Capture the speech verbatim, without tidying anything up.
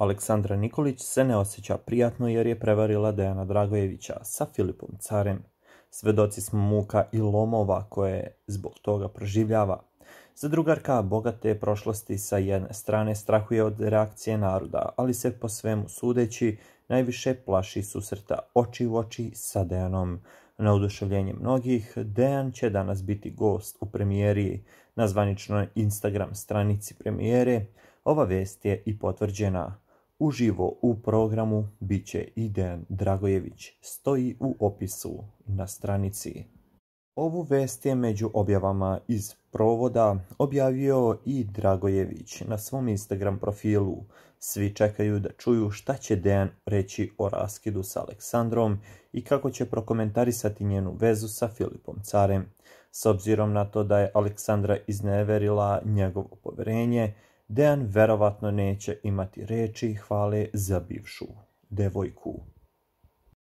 Aleksandra Nikolić se ne osjeća prijatno jer je prevarila Dejana Dragojevića sa Filipom Carem. Svedoci smo muka i lomova koje zbog toga proživljava. Zadrugarka bogate prošlosti sa jedne strane strahuje od reakcije naroda, ali se po svemu sudeći najviše plaši susreta oči u oči sa Dejanom. Na oduševljenje mnogih, Dejan će danas biti gost u premijeri. Na zvaničnoj Instagram stranici premijere ova vest je i potvrđena. Uživo u programu bit će i Dejan Dragojević, stoji u opisu na stranici. Ovu vest je među objavama iz provoda objavio i Dragojević na svom Instagram profilu. Svi čekaju da čuju šta će Dejan reći o raskidu sa Aleksandrom i kako će prokomentarisati njenu vezu sa Filipom Carem. S obzirom na to da je Aleksandra izneverila njegovo povjerenje, Dejan verovatno neće imati reči hvale za bivšu devojku.